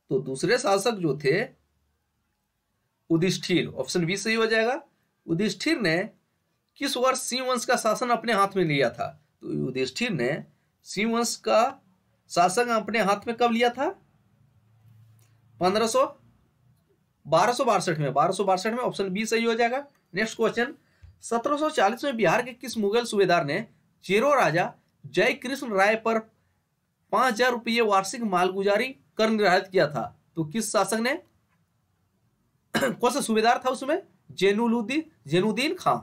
तो दूसरे शासक जो थे युधिष्ठिर, ऑप्शन बी सही हो जाएगा। युधिष्ठिर ने किस वर्ष शिव वंश का शासन अपने हाथ में लिया था? तो युधिष्ठिर ने शिव वंश का शासन अपने हाथ में कब लिया था? पंद्रह सौ बारह सौ बासठ में बारह सौ बासठ में ऑप्शन बी सही हो जाएगा। नेक्स्ट क्वेश्चन, सत्रह सौ चालीस में बिहार के किस मुगल सूबेदार ने चेरो राजा जय कृष्ण राय पर पांच हजार रुपये वार्षिक मालगुजारी कर निर्धारित किया था। तो किस शासक ने, कौन सा सूबेदार था उसमें, जैनुद्दीन खां।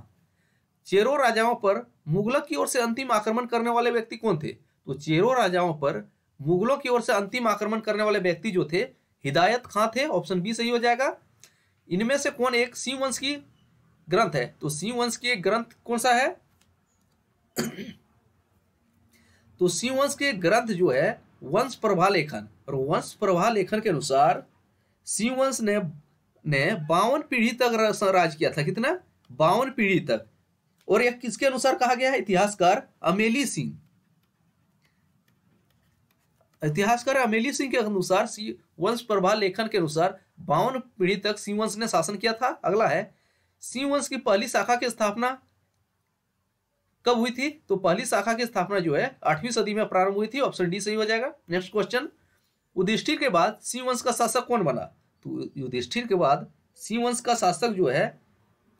चेरो राजाओं पर मुगलों की ओर से अंतिम आक्रमण करने वाले व्यक्ति कौन थे? तो चेरो राजाओं पर मुगलों की ओर से अंतिम आक्रमण करने वाले व्यक्ति जो थे हिदायत खां थे। ऑप्शन बी सही हो जाएगा। इनमें से कौन एक सिंह वंश की ग्रंथ है? तो सिंह वंश के ग्रंथ कौन सा है? तो सिंह वंश के ग्रंथ जो है वंश प्रभा लेखन, और वंश प्रभा लेखन के अनुसार सिंह वंश ने ने बावन पीढ़ी तक राज किया था। कितना? बावन पीढ़ी तक। और यह किसके अनुसार कहा गया है? इतिहासकार अमेली सिंह, इतिहासकार अमेली सिंह के अनुसार वंश प्रभा लेखन के अनुसार बावन पीढ़ी तक सिंह वंश ने शासन किया था। अगला है सिंह वंश की पहली शाखा की स्थापना कब हुई थी? तो पहली शाखा की स्थापना जो है आठवीं सदी में प्रारंभ हुई थी। ऑप्शन डी सही हो जाएगा। नेक्स्ट क्वेश्चन, युधिष्ठिर के बाद सिंह वंश का शासक कौन बना? तो युधिष्ठिर के बाद सिंह वंश का शासक जो है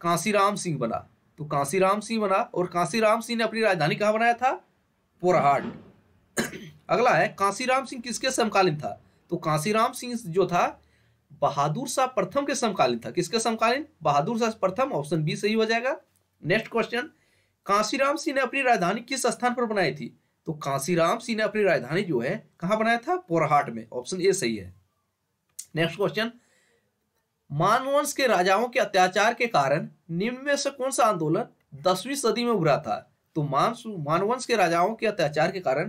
कांशीराम सिंह बना। तो कांशीराम सिंह बना, और कांशीराम सिंह ने अपनी राजधानी कहाँ बनाया था? पोरहाट। अगला है कांशीराम सिंह किसके समकालीन था? तो कांशीराम सिंह जो था बहादुर शाह प्रथम के समकालीन था। किसके समकालीन? बहादुर शाह प्रथम। ऑप्शन बी सही हो जाएगा। नेक्स्ट क्वेश्चन, कांशीराम सिंह ने अपनी राजधानी किस स्थान पर बनाई थी? तो कांशीराम सिंह ने अपनी राजधानी जो है कहाँ बनाया था? पोरहाट में। ऑप्शन ए सही है। नेक्स्ट क्वेश्चन, मानवंश के राजाओं के अत्याचार के कारण निम्न में से कौन सा आंदोलन दसवीं सदी में उभरा था? तो मान मानवंश के राजाओं के अत्याचार के कारण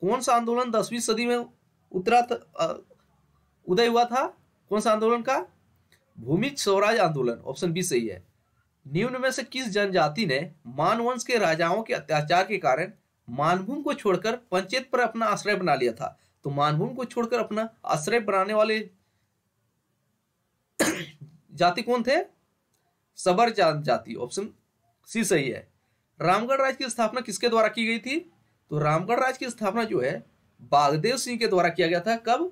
कौन सा आंदोलन दसवीं सदी में उतरा उदय हुआ था? कौन सा आंदोलन का? भूमि स्वराज आंदोलन। ऑप्शन बी सही है। निम्न में से किस जनजाति ने मानवंश के राजाओं के अत्याचार के कारण मानभूम को छोड़कर पंचेत पर अपना आश्रय बना लिया था? तो मानभूम को छोड़कर अपना आश्रय बनाने वाले जाति कौन थे? सबर जाति। ऑप्शन सी सही है। रामगढ़ राज्य की स्थापना किसके द्वारा की गई थी? तो रामगढ़ राज्य की स्थापना जो है बागदेव सिंह के द्वारा किया गया था। कब?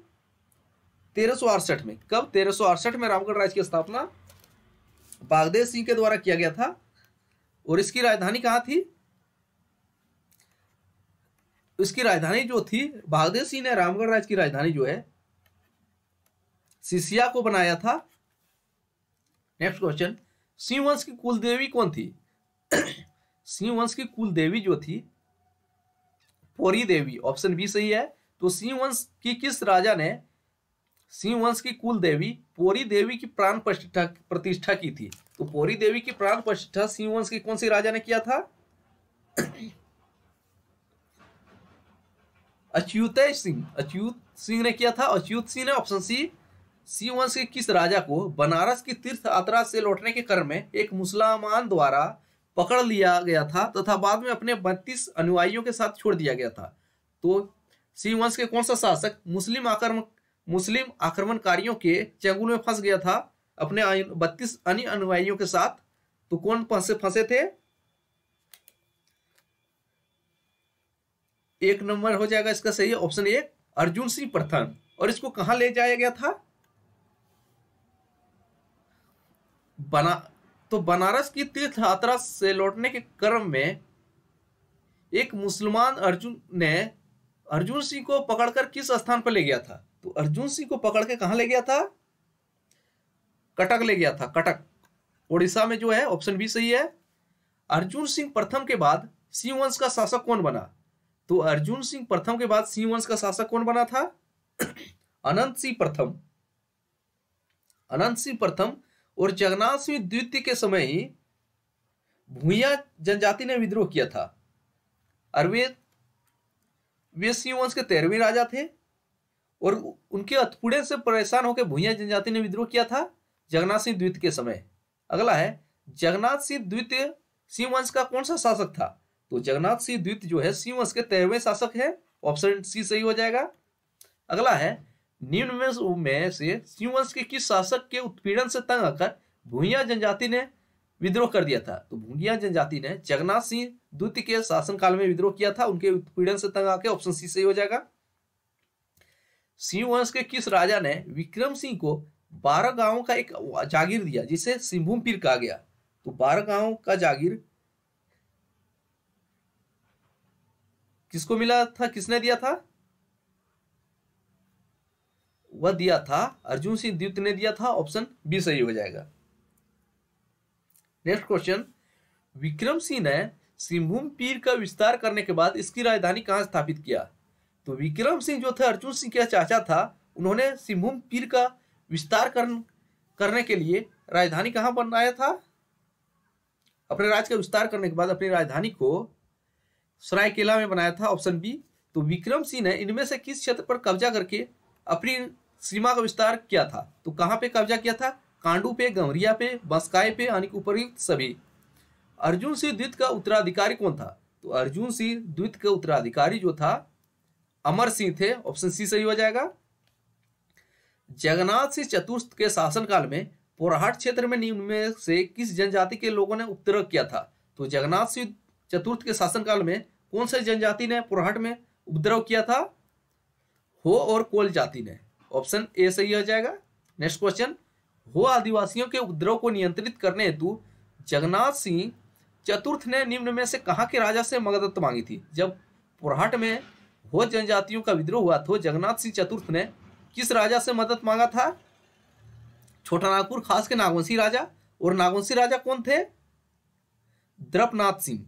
तेरह सौ अड़सठ में। कब? तेरह सौ अड़सठ में रामगढ़ राज्य की स्थापना बागदेव सिंह के द्वारा किया गया था। और इसकी राजधानी कहाँ थी? इसकी राजधानी जो थी, बागदेव सिंह ने रामगढ़ राज्य की राजधानी जो है सिसिया को बनाया था। नेक्स्ट क्वेश्चन, सिंह वंश की कुल देवी कौन थी? सिंह वंश की कुल देवी जो थी पौरी देवी। ऑप्शन बी सही है। तो सिंह वंश की किस राजा ने सिंह वंश की कुल देवी पौरी देवी की प्राण प्रतिष्ठा प्रतिष्ठा की थी? तो पौरी देवी की प्राण प्रतिष्ठा सिंह वंश के कौन से राजा ने किया था? अच्युत सिंह अच्युत सिंह ने किया था। अच्युत सिंह ने ऑप्शन सी सिंह वंश के किस राजा को बनारस की तीर्थ यात्रा से लौटने के क्रम में एक मुसलमान द्वारा पकड़ लिया गया था तथा बाद में अपने बत्तीस अनुयायियों के साथ छोड़ दिया गया था? तो सिंह वंश के कौन सा शासक मुस्लिम आक्रमण मुस्लिम आक्रमणकारियों के चंगुल में फंस गया था अपने बत्तीस अन्य अनुयायियों के साथ? तो कौन फंसे फंसे थे? एक नंबर हो जाएगा इसका सही ऑप्शन ए अर्जुन सिंह प्रथम। और इसको कहां ले जाया गया था? बना तो बनारस की तीर्थ यात्रा से लौटने के क्रम में एक मुसलमान अर्जुन ने अर्जुन सिंह को पकड़कर किस स्थान पर ले गया था? तो अर्जुन सिंह को पकड़ के कहाँ ले गया था? कटक ले गया था। कटक ओडिशा में जो है। ऑप्शन बी सही है। अर्जुन सिंह प्रथम के बाद सिंह वंश का शासक कौन बना? तो अर्जुन सिंह प्रथम के बाद सिंह वंश का शासक कौन बना था? अनंत सिंह प्रथम। अनंत सिंह प्रथम और जगन्नाथ सिंह द्वितीय के समय ही भूया जनजाति ने विद्रोह किया था। अरवे वे सिंह वंश के तेरहवें राजा थे और उनके अतपुड़े से परेशान होकर भूया जनजाति ने विद्रोह किया था जगन्नाथ सिंह द्वितीय के समय। अगला है जगन्नाथ सिंह द्वितीय सिंह वंश का कौन सा शासक था? तो जगन्नाथ सिंह द्वितीय जो है सिंह वंश के तेरहवें शासक है। ऑप्शन सी सही हो जाएगा। अगला है निम्न में से सिंह वंश के किस शासक के उत्पीड़न से तंग आकर भूया जनजाति ने विद्रोह कर दिया था? तो भूया जनजाति ने जगन्नाथ सिंह द्वितीय के शासनकाल में विद्रोह किया था उनके उत्पीड़न से तंग आकर। ऑप्शन सी सही हो जाएगा। सिंह वंश के किस राजा ने विक्रम सिंह को बारह गांवों का एक जागीर दिया जिसे सिंहभूम पीर कहा गया? तो बारह गांवों का जागीर किसको मिला था, किसने दिया था? वह दिया था अर्जुन सिंह द्वितीय ने दिया था। ऑप्शन बी सही हो जाएगा। नेक्स्ट क्वेश्चन, विक्रम सिंह ने सिंहभूम पीर का विस्तार करने के बाद इसकी राजधानी कहाँ स्थापित किया? तो विक्रम सिंह जो थे अर्जुन सिंह का चाचा था, उन्होंने सिंहभूम पीर का विस्तार करन, करने के लिए राजधानी कहाँ बनाया था? अपने राज्य का विस्तार करने के बाद अपनी राजधानी को सरायकेला में बनाया था। Option B. तो विक्रम सिंह ने इनमें से किस क्षेत्र पर कब्जा करके अपनी सीमा का विस्तार किया था? तो कहाँ पे कब्जा किया था? कांडू पे, गंवरिया पे, बंसकाय पे, यानी उपयुक्त सभी। अर्जुन सिंह द्वितीय का उत्तराधिकारी कौन था? तो अर्जुन सिंह द्वितीय का उत्तराधिकारी जो था अमर सिंह थे। ऑप्शन सी सही हो जाएगा। जगन्नाथ सिंह चतुर्थ के शासनकाल में पोराहाट क्षेत्र में निम्न से किस जनजाति के लोगों ने उपद्रव किया था? तो जगन्नाथ सिंह चतुर्थ के शासनकाल में कौन से जनजाति ने पोराहाट में उपद्रव किया था? हो और कोल जाति ने। ऑप्शन ए सही हो जाएगा। नेक्स्ट क्वेश्चन, हो आदिवासियों के उपद्रव को नियंत्रित करने हेतु जगन्नाथ सिंह चतुर्थ ने निम्न में से कहाँ के राजा से मदद मांगी थी? जब पोराहाट में हो जनजातियों का विद्रोह हुआ तो जगन्नाथ सिंह चतुर्थ ने किस राजा से मदद मांगा था? छोटा नागपुर खास के नागवंशी राजा। और नागवंशी राजा कौन थे? द्रपनाथ सिंह।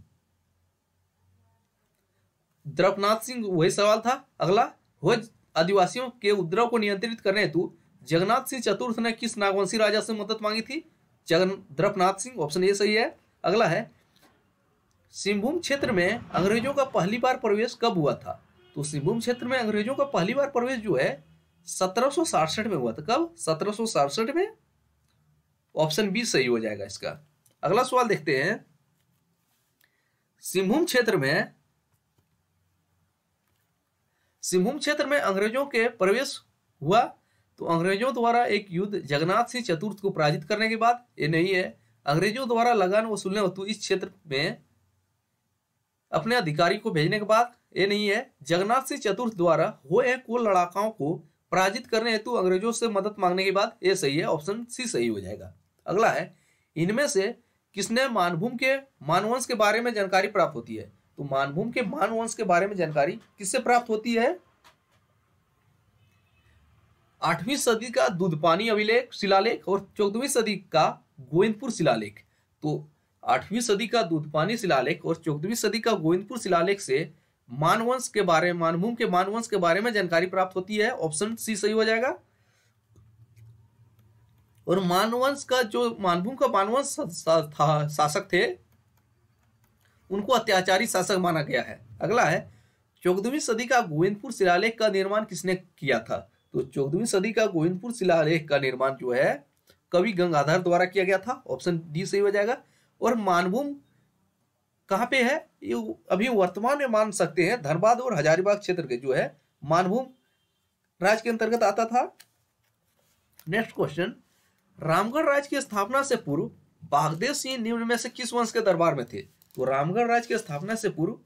द्रपनाथ सिंह। वही सवाल था। अगला, हो आदिवासियों के उपद्रव को नियंत्रित करने हेतु जगन्नाथ सिंह चतुर्थ ने किस नागवंशी राजा से मदद मांगी थी? जगन द्रपनाथ सिंह। ऑप्शन ए सही है। अगला है, सिंहभूम क्षेत्र में अंग्रेजों का पहली बार प्रवेश कब हुआ था? तो सिंहभूम क्षेत्र में अंग्रेजों का पहली बार प्रवेश जो है सत्रह सौ सड़सठ में हुआ था। कब? सत्रह सौ सड़सठ में। ऑप्शन बी सही हो जाएगा इसका। अगला सवाल देखते हैं, सिंहभूम क्षेत्र में सिंहभूम क्षेत्र में अंग्रेजों के प्रवेश हुआ तो अंग्रेजों द्वारा एक युद्ध जगन्नाथ सिंह चतुर्थ को पराजित करने के बाद, ये नहीं है, अंग्रेजों द्वारा लगान वसूलने हेतु इस क्षेत्र में अपने अधिकारी को भेजने के बाद, ये नहीं है, जगन्नाथ सिंह चतुर्थ द्वारा हो या कोल लड़ाकाओं को पराजित करने हेतु अंग्रेजों से मदद मांगने के बाद, ये सही है। ऑप्शन सी सही हो जाएगा। अगला है, इनमें से किसने मानभूम के मानवंश के बारे में जानकारी प्राप्त होती है? तो मानभूम के मानवंश के बारे में जानकारी किससे प्राप्त होती है? आठवीं सदी का दूधपानी अभिलेख शिलालेख और चौदहवीं सदी का गोविंदपुर शिलालेख। तो आठवीं सदी का दूधपानी शिलालेख और चौदहवीं सदी का गोविंदपुर शिलालेख से मानवंश के बारे मानभूम के मानवंश के बारे में जानकारी प्राप्त होती है। ऑप्शन सी सही हो जाएगा। और मानवंश का जो मानभूम का मानवंश शासक थे उनको अत्याचारी शासक माना गया है। अगला है, चौदहवीं सदी का गोविंदपुर शिलालेख का निर्माण किसने किया था? तो चौदहवीं सदी का गोविंदपुर शिलालेख का निर्माण जो है कवि गंगाधर द्वारा किया गया था। ऑप्शन डी सही हो जाएगा। और मानभूम कहाँ पे है? ये अभी वर्तमान में मान सकते हैं धनबाद और हजारीबाग क्षेत्र के जो है मानभूम राज्य के अंतर्गत आता था। नेक्स्ट क्वेश्चन, रामगढ़ राज्य की स्थापना से पूर्व बागदेव सिंह निम्न में से किस वंश के दरबार में थे? तो रामगढ़ राज्य की स्थापना से पूर्व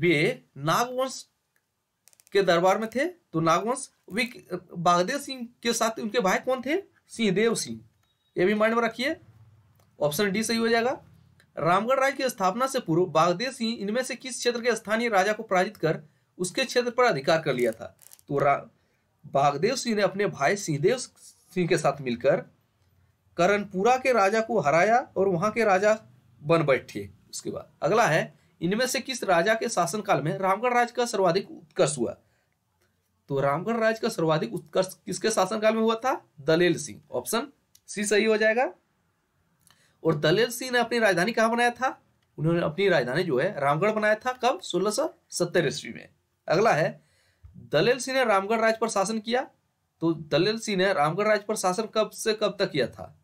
वे नागवंश के दरबार में थे। तो नागवंश वे बागदेव सिंह के साथ उनके भाई कौन थे? सिंहदेव सिंह। ये भी माइंड में रखिए। ऑप्शन डी सही हो जाएगा। रामगढ़ राज्य की स्थापना से पूर्व बागदेव सिंह इनमें से किस क्षेत्र के स्थानीय राजा को पराजित कर उसके क्षेत्र पर अधिकार कर लिया था? तो बागदेव सिंह ने अपने भाई सिंहदेव सिंह के साथ मिलकर करणपुरा के राजा को हराया और वहां के राजा बन बैठे। उसके बाद अगला है, इनमें से किस राजा के शासनकाल में रामगढ़ राज्य का सर्वाधिक उत्कर्ष हुआ? तो रामगढ़ राज्य का सर्वाधिक उत्कर्ष किसके शासनकाल में हुआ था? दलेल सिंह। ऑप्शन सी सही हो जाएगा। और दलेल सिंह ने अपनी राजधानी कहाँ बनाया था? उन्होंने अपनी राजधानी जो है रामगढ़ बनाया था। कब? सोलह सौ सत्तर ईस्वी में। अगला है, दलेल सिंह ने रामगढ़ राज्य पर शासन किया। तो दलेल सिंह ने रामगढ़ राज्य पर शासन कब से कब तक किया था?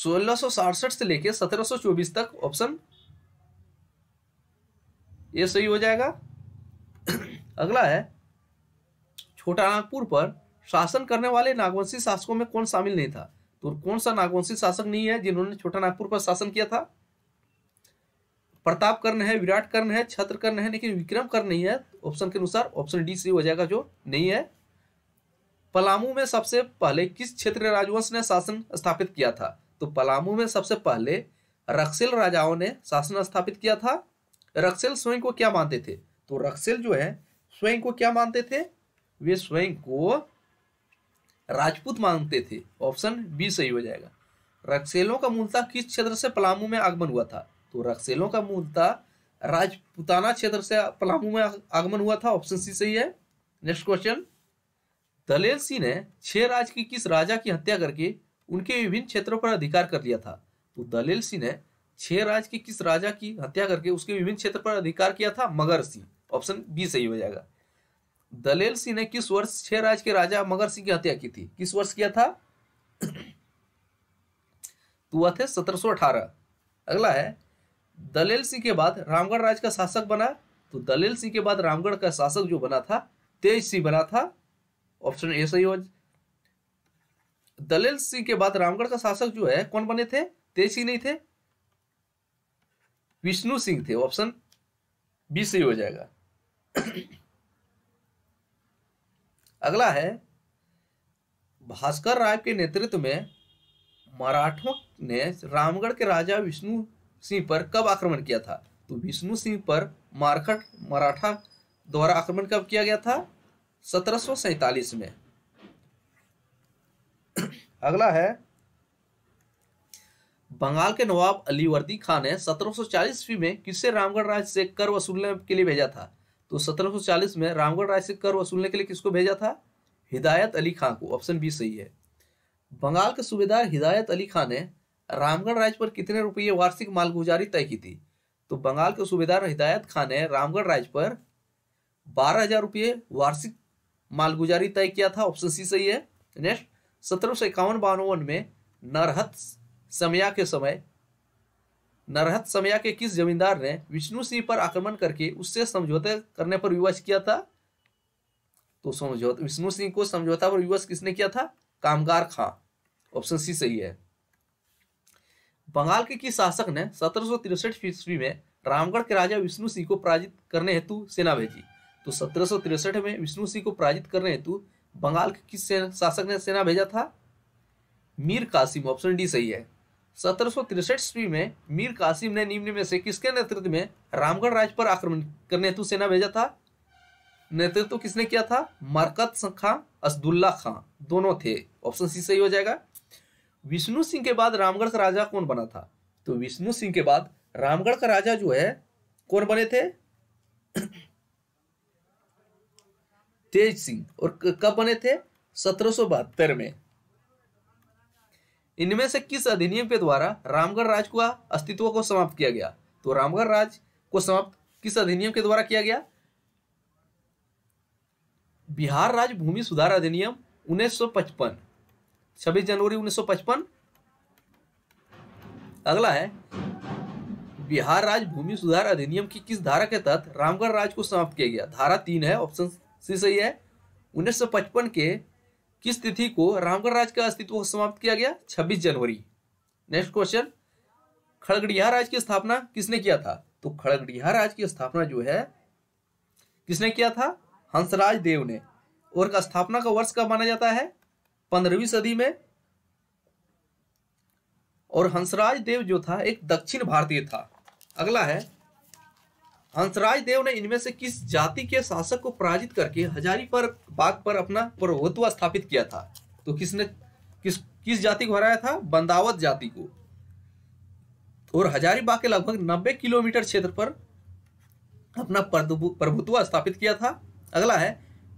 सोलह सौ सड़सठ से लेकर सत्रह सौ चौबीस तक। ऑप्शन ये सही हो जाएगा। अगला है, छोटा नागपुर पर शासन करने वाले नागवंशी शासकों में कौन शामिल नहीं था? तो कौन सा नागवंशी शासक नहीं है जिन्होंने छोटा नागपुर पर शासन किया था? प्रताप कर्ण है, विराट कर्ण है, छत्र कर्ण है, लेकिन विक्रम कर्ण नहीं है। ऑप्शन के अनुसार ऑप्शन डी सही हो जाएगा, जो नहीं है। पलामू में सबसे पहले किस क्षेत्रीय राजवंश ने शासन स्थापित किया था? तो पलामू में सबसे पहले रक्सेल राजाओं ने शासन स्थापित किया था। रक्सेल स्वयं को क्या मानते थे? तो रक्सेल जो है स्वयं को क्या मानते थे? वे स्वयं को राजपूत मानते थे। ऑप्शन बी सही हो जाएगा। रक्सेलों का मूलतः किस क्षेत्र से पलामू में आगमन हुआ था? तो रक्सेलों का मूलतः राजपुताना क्षेत्र से पलामू में आगमन हुआ था। ऑप्शन सी सही है। नेक्स्ट क्वेश्चन, दलेल सिंह ने छह राज्य की किस राजा की हत्या करके उनके विभिन्न क्षेत्रों पर अधिकार कर लिया था? तो दलेल सिंह ने छह राज्य के किस राजा की हत्या करके उसके विभिन्न क्षेत्र पर अधिकार किया था? मगर सिंह। ऑप्शन बी सही हो जाएगा। दलेल सिंह ने किस वर्ष छह राज्य के राजा मगर सिंह की हत्या की थी? किस वर्ष किया था? तो वह थे सत्रह सौ अठारह। अगला है, दलेल सिंह के बाद रामगढ़ राज्य का शासक बना। तो दलेल सिंह के बाद रामगढ़ का शासक जो बना था तेज सिंह बना था। ऑप्शन ए सही हो। दलेल सिंह के बाद रामगढ़ का शासक जो है कौन बने थे? तेज सिंह नहीं थे, विष्णु सिंह थे। ऑप्शन बी सही हो जाएगा। अगला है, भास्कर राय के नेतृत्व में मराठों ने रामगढ़ के राजा विष्णु सिंह पर कब आक्रमण किया था? तो विष्णु सिंह पर मारखट मराठा द्वारा आक्रमण कब किया गया था? सत्रह सौ सैंतालीस में। अगला है, बंगाल के नवाब अलीवर्दी खान ने सत्रह सौ चालीस ईस्वी में किससे रामगढ़ राज्य से कर वसूलने के लिए भेजा था? तो सत्रह सौ चालीस में रामगढ़ राज्य से कर वसूलने के लिए किसको भेजा था? हिदायत अली खान को। ऑप्शन बी सही है। बंगाल के सूबेदार हिदायत अली खान ने रामगढ़ राज्य पर कितने रुपये वार्षिक मालगुजारी तय की थी? तो बंगाल के सूबेदार हिदायत खान ने रामगढ़ राज्य पर बारह हजार रुपये वार्षिक मालगुजारी तय किया था। ऑप्शन सी सही है। नेक्स्ट, सत्रह सौ इक्यावन बावन में नरहत समया के समय नरहत समया के किस जमींदार ने विष्णु सिंह पर आक्रमण करके उससे समझौता करने पर विवश किया था? तो समझौता विष्णु सिंह को समझौता पर विवश किसने किया था? कामगार खां। ऑप्शन सी सही है। बंगाल के किस शासक ने सत्रह सौ तिरसठ ईस्वी में रामगढ़ के राजा विष्णु सिंह को पराजित करने हेतु सेना भेजी? तो सत्रह सौ तिरसठ में विष्णु सिंह को पराजित करने हेतु बंगाल के किस शासक ने सेना भेजा था? मीर कासिम। ऑप्शन डी सही है। सत्रह सौ तिरसठ ईस्वी में मीर कासिम ने निम्न में से किसके नेतृत्व में रामगढ़ राज्य पर आक्रमण करने हेतु सेना भेजा था? नेतृत्व किसने किया था? मरकत खां, असदुल्ला खां, दोनों थे। ऑप्शन सी सही हो जाएगा। विष्णु सिंह के बाद रामगढ़ का राजा कौन बना था? तो विष्णु सिंह के बाद रामगढ़ का राजा जो है कौन बने थे? तेज सिंह। और कब बने थे? सत्रह सौ बहत्तर में। इनमें से किस अधिनियम के द्वारा रामगढ़ राज्य को अस्तित्व को समाप्त किया गया? तो रामगढ़ राज्य को समाप्त किस अधिनियम के द्वारा किया गया? बिहार राज्य भूमि सुधार अधिनियम उन्नीस सौ पचपन, छब्बीस जनवरी उन्नीस सौ पचपन। अगला है, बिहार राज्य भूमि सुधार अधिनियम की किस धारा के तहत रामगढ़ राज्य को समाप्त किया गया? धारा तीन है। ऑप्शन सी सही है। उन्नीस सौ पचपन के किस तिथि को रामगढ़ राज्य का अस्तित्व को समाप्त किया गया? छब्बीस जनवरी। नेक्स्ट क्वेश्चन, खड़गड़िया राज्य की स्थापना किसने किया था? तो खड़गड़िया राज्य की स्थापना जो है किसने किया था? हंसराज देव ने। और का स्थापना का वर्ष कब माना जाता है? पंद्रहवीं सदी में। और हंसराज देव जो था एक दक्षिण भारतीय था। अगला है, हंसराज देव ने इनमें से किस जाति के शासक को पराजित करके हजारी पर बाग पर अपना प्रभुत्व स्थापित किया था? तो किसने किस किस जाति को हराया था? बंदावत जाति को। और हजारीबाग के लगभग नब्बे किलोमीटर क्षेत्र पर अपना प्रभुत्व स्थापित किया था। अगला है,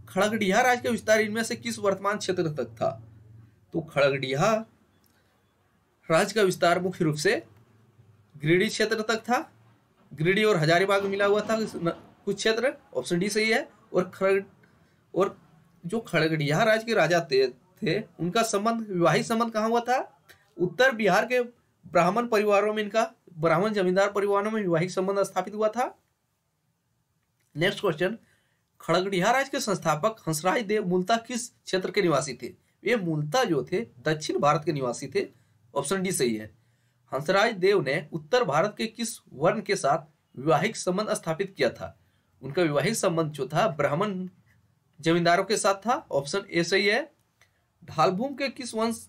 खड़गड़िया राज्य का विस्तार इनमें से किस वर्तमान क्षेत्र तक था? तो खड़गड़िया राज्य का विस्तार मुख्य रूप से गिरिडीह क्षेत्र तक था। गिरिडीह और हजारीबाग मिला हुआ था कुछ क्षेत्र। ऑप्शन डी सही है। और खड़ और जो खड़गड़िया राज्य के राजा थे, थे उनका संबंध विवाहित संबंध कहाँ हुआ था? उत्तर बिहार के ब्राह्मण परिवारों में इनका ब्राह्मण जमींदार परिवारों में विवाहित संबंध स्थापित हुआ था। नेक्स्ट क्वेश्चन, खड़गड़िया राज्य के संस्थापक हंसराज देव मूलतः किस क्षेत्र के निवासी थे? वे मूलतः जो थे दक्षिण भारत के निवासी थे। ऑप्शन डी सही है। हंसराज देव ने उत्तर भारत के किस वर्ण के साथ वैवाहिक संबंध स्थापित किया था? उनका वैवाहिक संबंध जो था ब्राह्मण जमींदारों के साथ था। ऑप्शन ए सही है। ढालभूम के किस वंश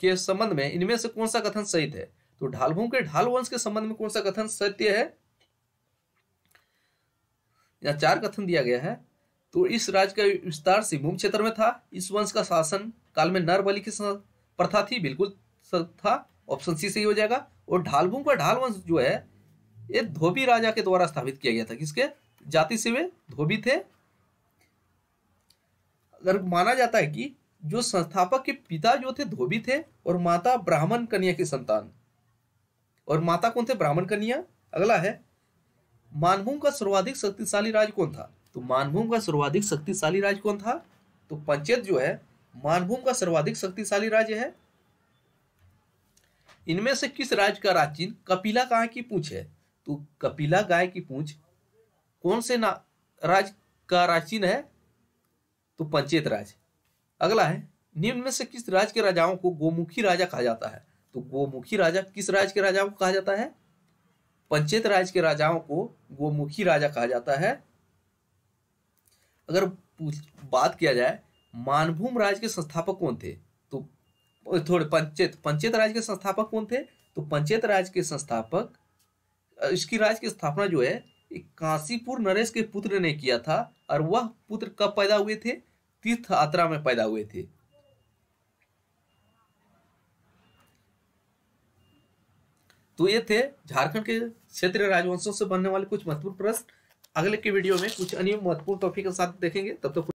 के संबंध में इनमें से कौन सा कथन सही है? तो ढालभूम के ढाल वंश के संबंध में कौन सा कथन सत्य है? यहाँ चार कथन दिया गया है। तो इस राज्य का विस्तार सिंहभूम क्षेत्र में था। इस वंश का शासन काल में नर बलि की प्रथा थी, बिल्कुल था, ऑप्शन सी सही हो जाएगा। और ढालभूम का ढाल वंश जो है ये धोबी राजा के द्वारा स्थापित किया गया था। किसके जाति से? वे धोबी थे। अगर माना जाता है कि जो संस्थापक के पिता जो थे धोबी थे और माता ब्राह्मण कन्या की संतान, और माता कौन थे? ब्राह्मण कन्या। अगला है मानभूम का सर्वाधिक शक्तिशाली राज्य कौन था? तो मानभूम का सर्वाधिक शक्तिशाली राज्य कौन था? तो पंचेत जो है मानभूम का सर्वाधिक शक्तिशाली राज्य है। इनमें से किस राज्य का राजचिन्ह कपिला गाय की पूंछ है? तो कपिला गाय की पूंछ कौन से ना राज्य का राजचिन्ह है? तो पंचेत राज्य। अगला है निम्न में से किस राज्य के राजाओं को गोमुखी राजा कहा जाता है? तो गोमुखी राजा किस राज्य के राजाओं को कहा जाता है? पंचेत राज्य के राजाओं को गोमुखी राजा कहा जाता है। अगर बात किया जाए मानभूम राज्य के संस्थापक कौन थे? तो थोड़े पंचेत पंचेत राज्य के संस्थापक कौन थे? तो पंचेत राज्य के संस्थापक, इसकी राज्य की स्थापना जो है काशीपुर नरेश के पुत्र ने किया था। और वह पुत्र कब पैदा हुए थे? तीर्थ यात्रा में पैदा हुए थे। तो ये थे झारखंड के क्षेत्रीय राजवंशों से बनने वाले कुछ महत्वपूर्ण प्रश्न। अगले के वीडियो में कुछ अन्य महत्वपूर्ण टॉपिक के साथ देखेंगे। तब तक तो